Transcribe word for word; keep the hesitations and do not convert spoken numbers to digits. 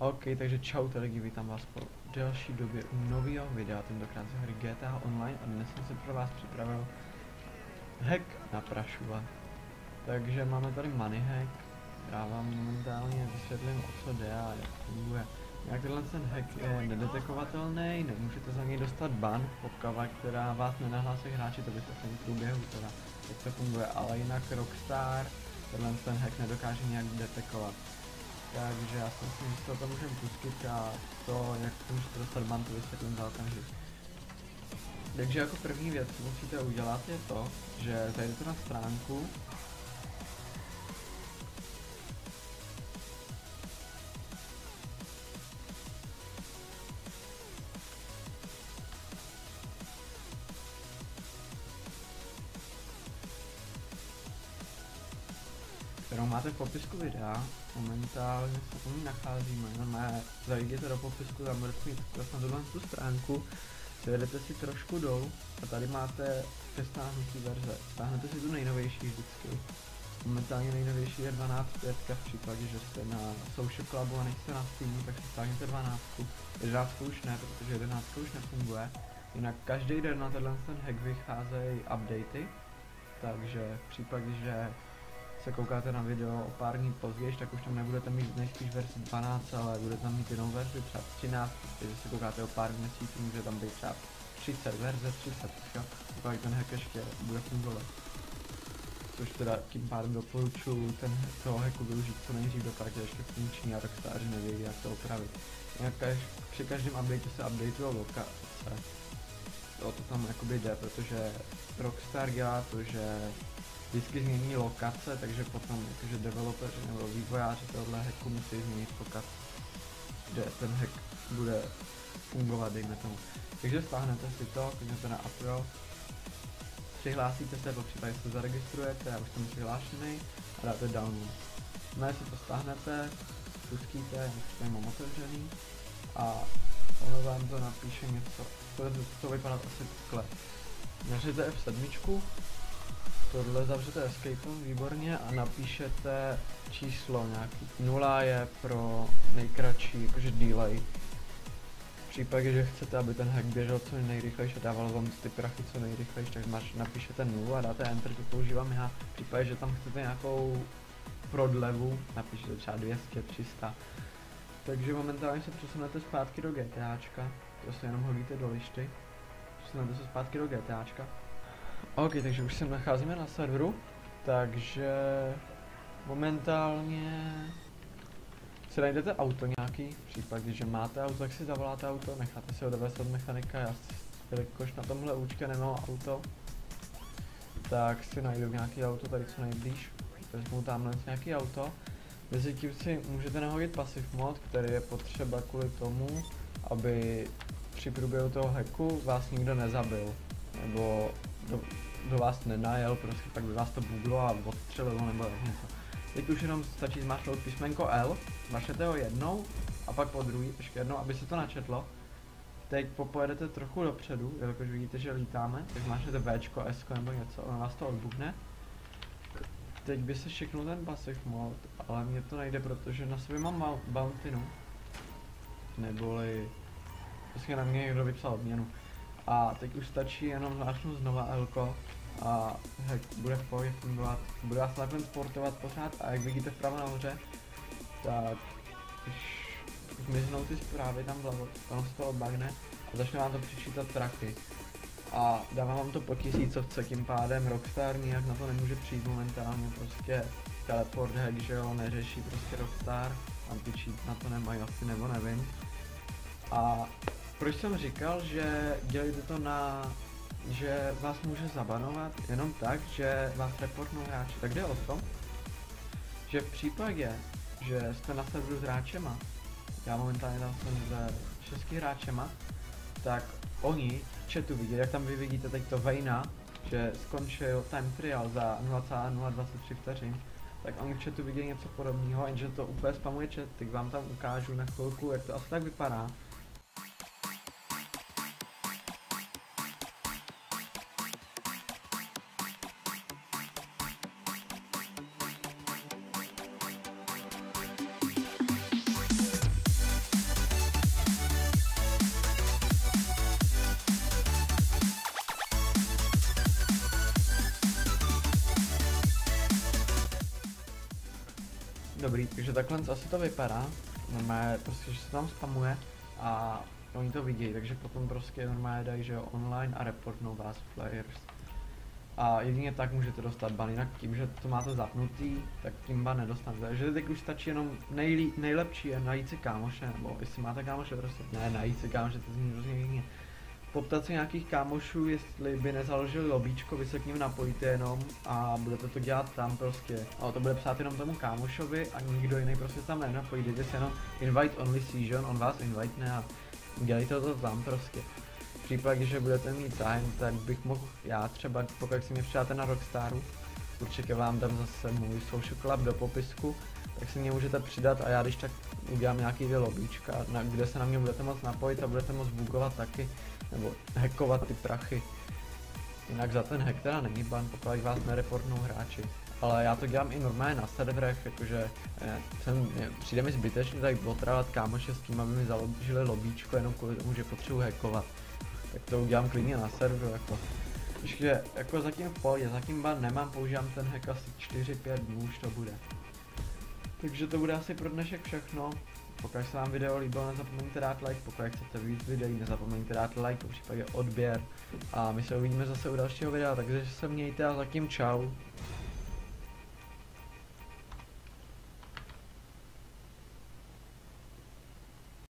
OK, takže čau tady, vítám vás po další době u nového videa, tentokrát z hry G T A Online, a dnes jsem si pro vás připravil hack na Prašula. Takže máme tady money hack, já vám momentálně vysvětlím, o co jde a jak funguje. Jak tenhle ten hack je nedetekovatelný, nemůžete za něj dostat ban, pokud která vás nenahlásí hráči, to by se v tom průběhu teda, jak to funguje, ale jinak Rockstar tenhle ten hack nedokáže nějak detekovat. Takže já si myslím, že to můžeme pustit a to, jak to můžete dostat ban, to vysvětlím za okamžik. Takže jako první věc, co musíte udělat, je to, že zajdete na stránku. Kterou máte v popisku videa, momentálně se po ní nacházíme, normálně zajděte do popisku, tam budete mít na tuhle tu stránku, zajedete si trošku dolů a tady máte ke stáhnutí verze, stáhnete si tu nejnovější vždycky, momentálně nejnovější je dvanáct tečka pět v případě, že jste na Social Clubu a nejste na Steamu, tak si stáhněte dvanáct, jedenáct už ne, protože jedenáct už nefunguje, jinak každý den na tenhle ten hack vycházejí updaty, takže v případě, že se koukáte na video o pár dní později, tak už tam nebudete mít nejspíš verzi dvanáct, ale budete tam mít jinou verzi třeba třináct, takže se koukáte o pár měsíců, může tam být třeba třicet verze, třicet, tak ten hack ještě bude fungovat. Což teda tím pádem doporučuji ten toho hacku využít co nejdřív, dokud je ještě funkční a Rockstar neví, jak to opravit. Kaž, při každém updateu se updateuje lokace. O to tam jakoby jde, protože Rockstar dělá to, že vždycky změní lokace, takže potom jakože developeři nebo vývojáři tohle hacku musí změnit lokace, kde ten hack bude fungovat, dejme tomu. Takže stáhnete si to, kliknete na Apro, přihlásíte se, popřípadě se zaregistrujete, já už jsem přihlášený, a dáte download. No, si to stáhnete, pustíte, já už tady mám otevřený, a ono vám to napíše něco, bude to vypadat asi takhle. Nařete F sedm, tohle zavřete escapem, výborně, a napíšete číslo nějaký. nula je pro nejkratší, jakože delay. V případě, že chcete, aby ten hack běžel co nejrychlejší a dával vám ty prachy co nejrychlejší, tak napíšete nulu a dáte enter, to používám já. V případě, že tam chcete nějakou prodlevu, napíšete třeba dvě stě, tři sta. Takže momentálně se přesunete zpátky do GTAčka, to se jenom hodíte do lišty. Přesunete se zpátky do GTAčka. OK, takže už se nacházíme na serveru, takže momentálně si najdete auto nějaký, v případě, že máte auto, tak si zavoláte auto, necháte si ho dovést od mechanika, já si, jelikož na tomhle účtě nemám auto, tak si najdu nějaký auto tady co nejblíž, vezmu tamhle nějaký auto, mezitím si můžete nahodit pasiv mod, který je potřeba kvůli tomu, aby při průběhu toho hacku vás nikdo nezabil, nebo Do, do vás nenajel, prostě pak by vás to buglo a odstřelilo nebo něco. Teď už jenom stačí zmáčknout písmenko L, zmáčknete ho jednou a pak po druhý, ještě jednou, aby se to načetlo. Teď popojedete trochu dopředu, jelikož vidíte, že lítáme, tak zmáčknete Včko, Sko nebo něco, ono vás to odbuchne. Teď by se šiknul ten passive mod, ale mě to nejde, protože na sobě mám bountinu. Neboli prostě na mě někdo vypsal odměnu. A teď už stačí jenom zmáčknout znova L-ko a hack bude v pohodě fungovat. Bude vás nakonec sportovat pořád, a jak vidíte vpravo nahoře, tak už zmiznou ty zprávy tam zlavo, tam z toho bagne a začne vám to přičítat traky. A dávám vám to po tisícovce, tím pádem Rockstar nijak na to nemůže přijít momentálně, prostě teleport hack, že jo, neřeší prostě Rockstar, tam ty cheat na to nemají asi, nebo nevím. A proč jsem říkal, že dělejte to na, že vás může zabanovat jenom tak, že vás reportnou hráči? Tak jde o to, že v případě, že jste na serveru s hráčema, já momentálně tam jsem s šesti hráčema, tak oni v chatu vidí, jak tam vy vidíte teď to Vejna, že skončil time trial za nula celá nula dvacet tři vteřin, tak oni v chatu vidí něco podobného, jenže to úplně spamuje chat, tak vám tam ukážu na chvilku, jak to asi tak vypadá. Dobrý, takže takhle asi to vypadá. Normálně prostě, že se tam spamuje a oni to vidí, takže potom prostě normálně dají, že jo, online a reportnou vás players. A jedině tak můžete dostat ban, jinak tím, že to máte zapnutý, tak tím ban nedostanete. Takže teď už stačí jenom nejlí, nejlepší je najít si kámoše, nebo jestli máte kámoše prostě, ne, najít si kámoše, to zní hrozně jině. Poptat se nějakých kámošů, jestli by nezaložili lobíčko, vy se k ním napojíte jenom a budete to dělat tam prostě. A to bude psát jenom tomu kámošovi a nikdo jiný prostě tam nenapojí, jdete se jenom invite only season, on vás invite ne a dělejte to tam prostě. V případě, že budete mít zájem, tak bych mohl já třeba, pokud si mě přijete na Rockstaru, určitě vám dám zase můj Social Club do popisku, tak si mě můžete přidat a já když tak udělám nějaký dvě lobíčka, na, kde se na mě budete moc napojit a budete moc bugovat taky, nebo hackovat ty prachy. Jinak za ten hack teda není ban, pokud vás nereportnou hráči. Ale já to dělám i normálně na serverech, jakože eh, jsem, eh, přijde mi zbytečně tak otrávat kámoše s tím, aby mi založili lobíčko jenom kvůli tomu, že potřebuji hackovat. Tak to udělám klidně na serveru, jako. Takže jako zatím v pohodě, zatím ban nemám, používám ten hack asi čtyři pět dnů už to bude. Takže to bude asi pro dnešek všechno. Pokud se vám video líbilo, nezapomeňte dát like, pokud chcete víc videí, nezapomeňte dát like, v případě odběr. A my se uvidíme zase u dalšího videa, takže se mějte a zatím čau.